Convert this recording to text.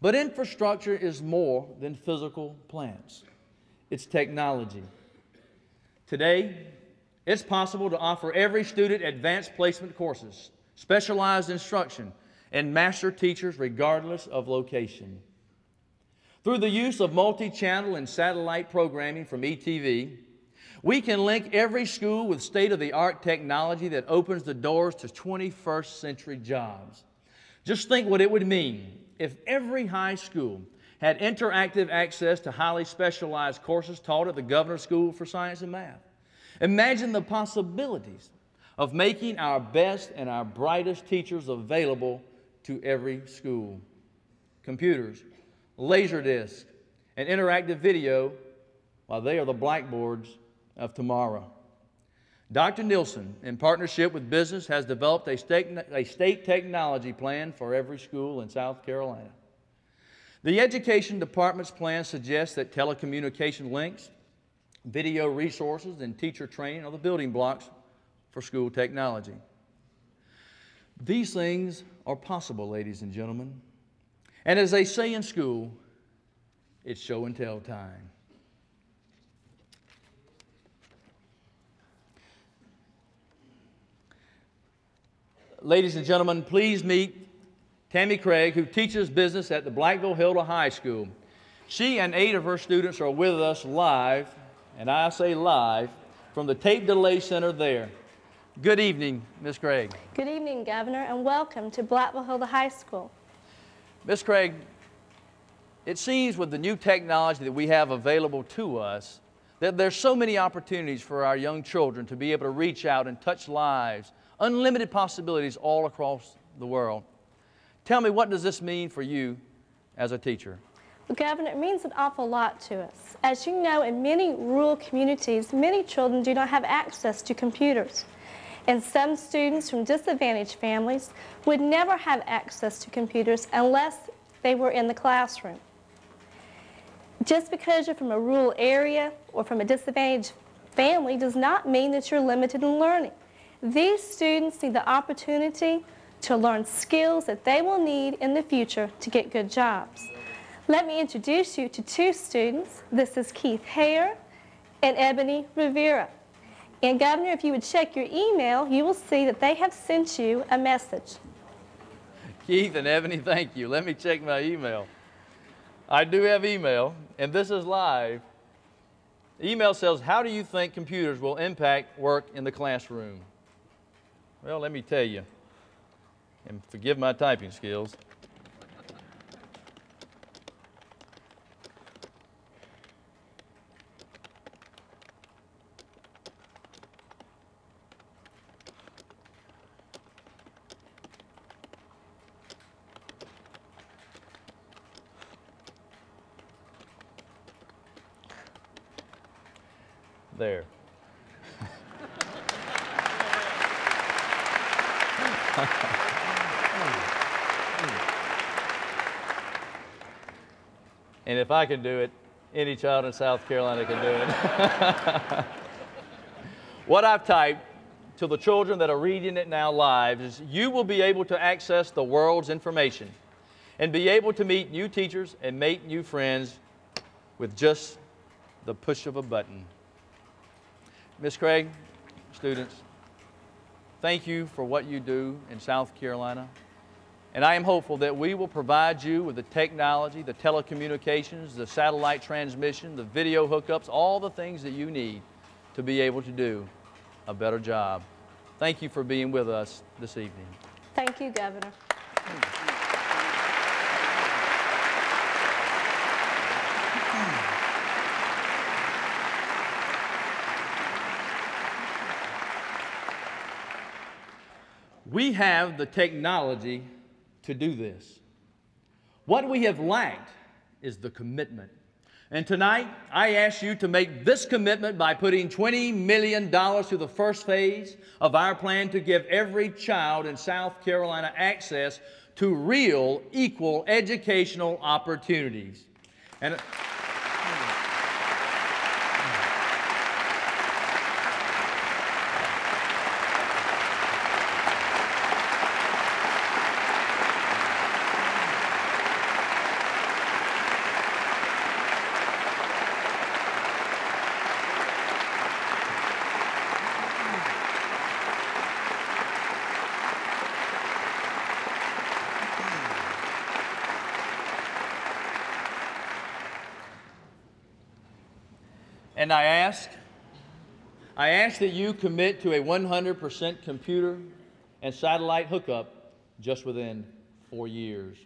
But infrastructure is more than physical plants. It's technology. Today, it's possible to offer every student advanced placement courses, specialized instruction, and master teachers regardless of location. Through the use of multi-channel and satellite programming from ETV, we can link every school with state-of-the-art technology that opens the doors to 21st century jobs. Just think what it would mean if every high school had interactive access to highly specialized courses taught at the Governor's School for Science and Math. Imagine the possibilities of making our best and our brightest teachers available to every school. Computers, Laserdisc, and interactive video, while they are the blackboards of tomorrow. Dr. Nielsen, in partnership with business, has developed a state technology plan for every school in South Carolina. The Education Department's plan suggests that telecommunication links, video resources, and teacher training are the building blocks for school technology. These things are possible, ladies and gentlemen. And as they say in school, it's show and tell time. Ladies and gentlemen, please meet Tammy Craig, who teaches business at the Blackville Hilda High School. She and 8 of her students are with us live, and I say live, from the Tape Delay Center there. Good evening, Ms. Craig. Good evening, Governor, and welcome to Blackville Hilda High School. Ms. Craig, it seems with the new technology that we have available to us that there's so many opportunities for our young children to be able to reach out and touch lives, unlimited possibilities all across the world. Tell me, what does this mean for you as a teacher? Well, Governor, it means an awful lot to us. As you know, in many rural communities, many children do not have access to computers. And some students from disadvantaged families would never have access to computers unless they were in the classroom. Just because you're from a rural area or from a disadvantaged family does not mean that you're limited in learning. These students need the opportunity to learn skills that they will need in the future to get good jobs. Let me introduce you to 2 students. This is Keith Hare and Ebony Rivera. And Governor, if you would check your email, you will see that they have sent you a message. Keith and Ebony, thank you. Let me check my email. I do have email, and this is live. The email says, how do you think computers will impact work in the classroom? Well, let me tell you, and forgive my typing skills. There. And if I can do it, any child in South Carolina can do it. What I've typed to the children that are reading it now live is, you will be able to access the world's information and be able to meet new teachers and make new friends with just the push of a button. Ms. Craig, students, thank you for what you do in South Carolina. And I am hopeful that we will provide you with the technology, the telecommunications, the satellite transmission, the video hookups, all the things that you need to be able to do a better job. Thank you for being with us this evening. Thank you, Governor. We have the technology to do this. What we have lacked is the commitment. And tonight, I ask you to make this commitment by putting $20 million to the first phase of our plan to give every child in South Carolina access to real, equal educational opportunities. And And I ask that you commit to a 100% computer and satellite hookup just within 4 years.